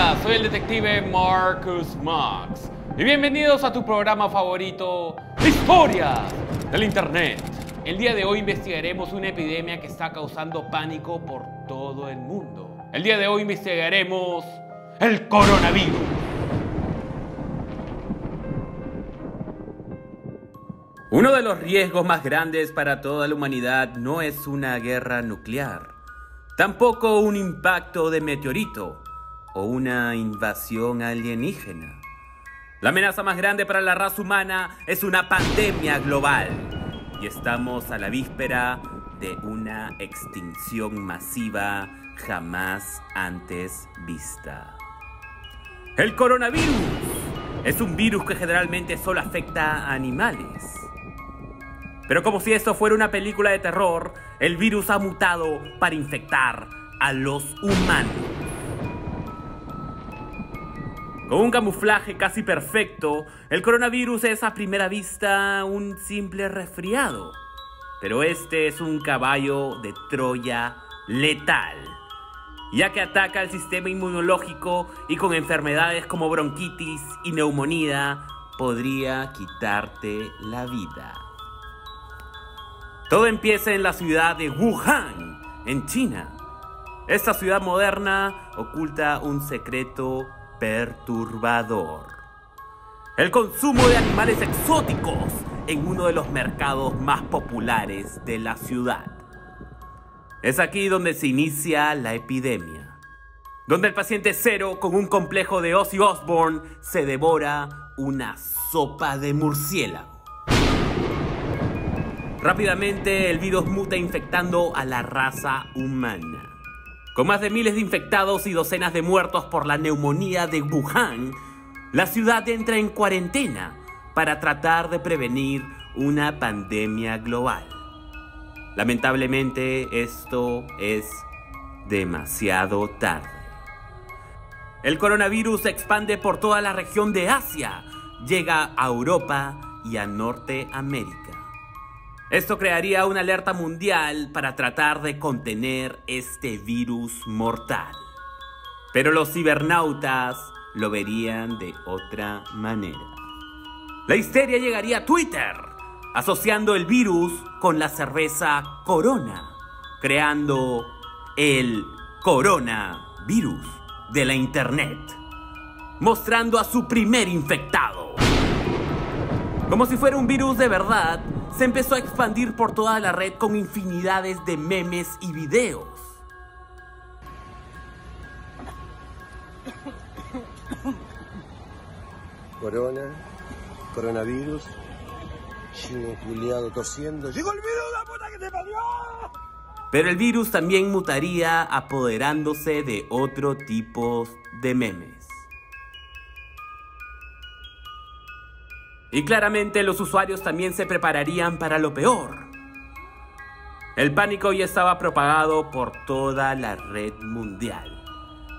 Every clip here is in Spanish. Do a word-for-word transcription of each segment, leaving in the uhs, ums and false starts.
Hola, soy el detective Marcus Max y bienvenidos a tu programa favorito, Historias del Internet. El día de hoy investigaremos una epidemia que está causando pánico por todo el mundo. El día de hoy investigaremos el coronavirus. Uno de los riesgos más grandes para toda la humanidad no es una guerra nuclear, tampoco un impacto de meteorito o una invasión alienígena. La amenaza más grande para la raza humana es una pandemia global. Y estamos a la víspera de una extinción masiva jamás antes vista. El coronavirus es un virus que generalmente solo afecta a animales. Pero como si esto fuera una película de terror, el virus ha mutado para infectar a los humanos. Con un camuflaje casi perfecto, el coronavirus es a primera vista un simple resfriado. Pero este es un caballo de Troya letal, ya que ataca al sistema inmunológico y con enfermedades como bronquitis y neumonía podría quitarte la vida. Todo empieza en la ciudad de Wuhan, en China. Esta ciudad moderna oculta un secreto perturbador: el consumo de animales exóticos en uno de los mercados más populares de la ciudad. Es aquí donde se inicia la epidemia, donde el paciente cero con un complejo de Ozzy Osborne se devora una sopa de murciélago. Rápidamente el virus muta infectando a la raza humana. Con más de miles de infectados y docenas de muertos por la neumonía de Wuhan, la ciudad entra en cuarentena para tratar de prevenir una pandemia global. Lamentablemente, esto es demasiado tarde. El coronavirus se expande por toda la región de Asia, llega a Europa y a Norteamérica. Esto crearía una alerta mundial para tratar de contener este virus mortal. Pero los cibernautas lo verían de otra manera. La histeria llegaría a Twitter, asociando el virus con la cerveza Corona, creando el coronavirus de la Internet, mostrando a su primer infectado. Como si fuera un virus de verdad, se empezó a expandir por toda la red con infinidades de memes y videos. Corona, coronavirus, chino culiado tosiendo. ¡Llegó el virus, la puta que te parió! Pero el virus también mutaría, apoderándose de otro tipo de memes. Y claramente los usuarios también se prepararían para lo peor. El pánico ya estaba propagado por toda la red mundial,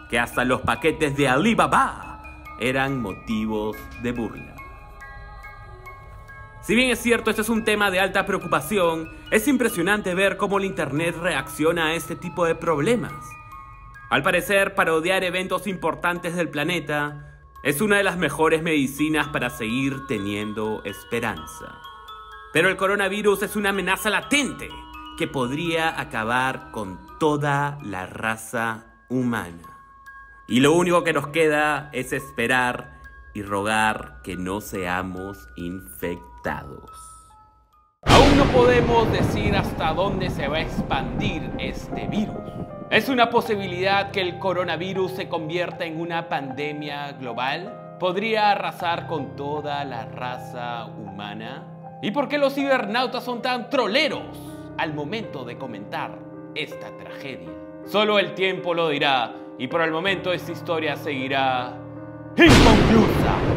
que hasta los paquetes de Alibaba eran motivos de burla. Si bien es cierto, este es un tema de alta preocupación, es impresionante ver cómo el Internet reacciona a este tipo de problemas. Al parecer, parodiar eventos importantes del planeta es una de las mejores medicinas para seguir teniendo esperanza. Pero el coronavirus es una amenaza latente que podría acabar con toda la raza humana. Y lo único que nos queda es esperar y rogar que no seamos infectados. Aún no podemos decir hasta dónde se va a expandir este virus. ¿Es una posibilidad que el coronavirus se convierta en una pandemia global? ¿Podría arrasar con toda la raza humana? ¿Y por qué los cibernautas son tan troleros al momento de comentar esta tragedia? Solo el tiempo lo dirá, y por el momento esta historia seguirá inconclusa.